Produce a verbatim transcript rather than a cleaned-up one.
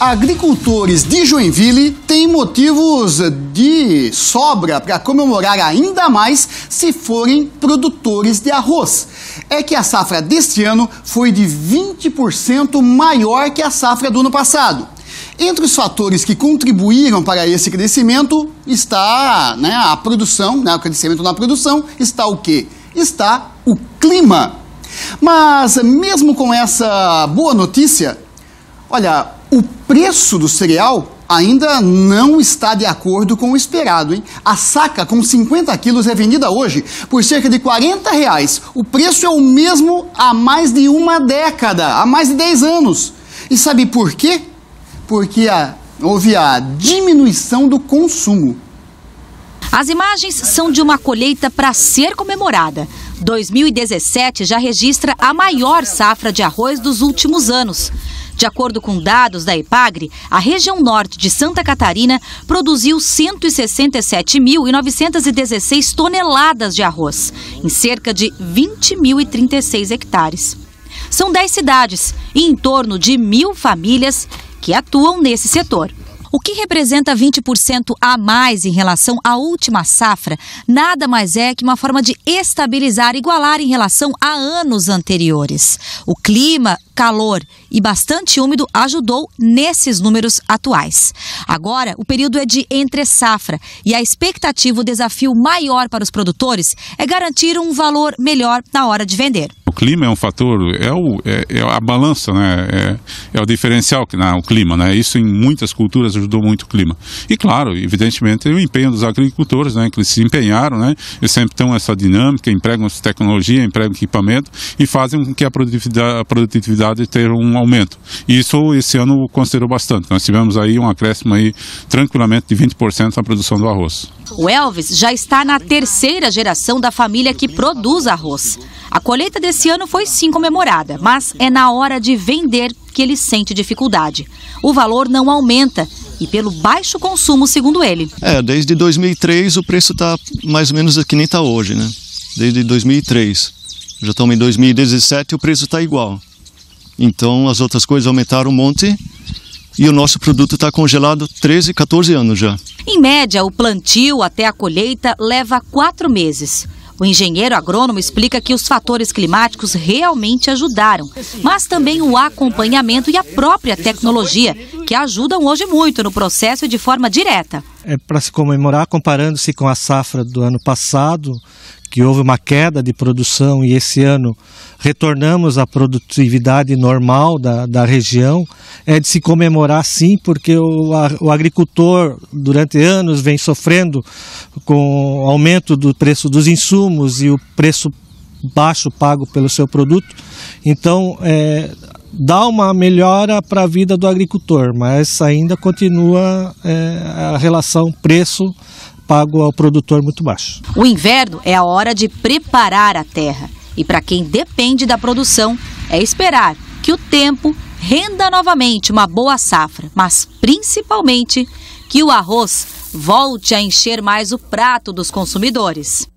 Agricultores de Joinville têm motivos de sobra para comemorar ainda mais se forem produtores de arroz. É que a safra deste ano foi de vinte por cento maior que a safra do ano passado. Entre os fatores que contribuíram para esse crescimento está, né, a produção, né, o crescimento na produção, está o quê? Está o clima. Mas mesmo com essa boa notícia, olha, o preço do cereal ainda não está de acordo com o esperado, hein? A saca com cinquenta quilos é vendida hoje por cerca de quarenta reais. O preço é o mesmo há mais de uma década, há mais de dez anos. E sabe por quê? Porque a, houve a diminuição do consumo. As imagens são de uma colheita para ser comemorada. dois mil e dezessete já registra a maior safra de arroz dos últimos anos. De acordo com dados da Epagre, a região norte de Santa Catarina produziu cento e sessenta e sete mil novecentas e dezesseis toneladas de arroz, em cerca de vinte mil e trinta e seis hectares. São dez cidades e em torno de mil famílias que atuam nesse setor. O que representa vinte por cento a mais em relação à última safra, nada mais é que uma forma de estabilizar e igualar em relação a anos anteriores. O clima, calor e bastante úmido ajudou nesses números atuais. Agora, o período é de entre safra e a expectativa, o desafio maior para os produtores é garantir um valor melhor na hora de vender. O clima é um fator, é, o, é, é a balança, né? é, é o diferencial que o clima, né? Isso em muitas culturas ajudou muito o clima. E claro, evidentemente, o empenho dos agricultores, né? Que eles se empenharam, né? Eles sempre estão essa dinâmica, empregam tecnologia, empregam equipamento e fazem com que a produtividade, a produtividade tenha um aumento. E isso esse ano considerou bastante. Nós tivemos aí um acréscimo aí, tranquilamente de vinte por cento na produção do arroz. O Elvis já está na terceira geração da família que produz arroz. A colheita desse ano foi sim comemorada, mas é na hora de vender que ele sente dificuldade. O valor não aumenta e pelo baixo consumo, segundo ele. É, desde dois mil e três o preço está mais ou menos que nem está hoje, né? Desde dois mil e três. Já estamos em dois mil e dezessete e o preço está igual. Então as outras coisas aumentaram um monte. E o nosso produto está congelado treze, quatorze anos já. Em média, o plantio até a colheita leva quatro meses. O engenheiro agrônomo explica que os fatores climáticos realmente ajudaram, mas também o acompanhamento e a própria tecnologia, que ajudam hoje muito no processo e de forma direta. É para se comemorar, comparando-se com a safra do ano passado, que houve uma queda de produção e esse ano retornamos à produtividade normal da, da região, é de se comemorar sim, porque o, a, o agricultor durante anos vem sofrendo com o aumento do preço dos insumos e o preço baixo pago pelo seu produto, então é, dá uma melhora para a vida do agricultor, mas ainda continua é, a relação preço pago ao produtor muito baixo. O inverno é a hora de preparar a terra. E para quem depende da produção, é esperar que o tempo renda novamente uma boa safra, mas principalmente que o arroz volte a encher mais o prato dos consumidores.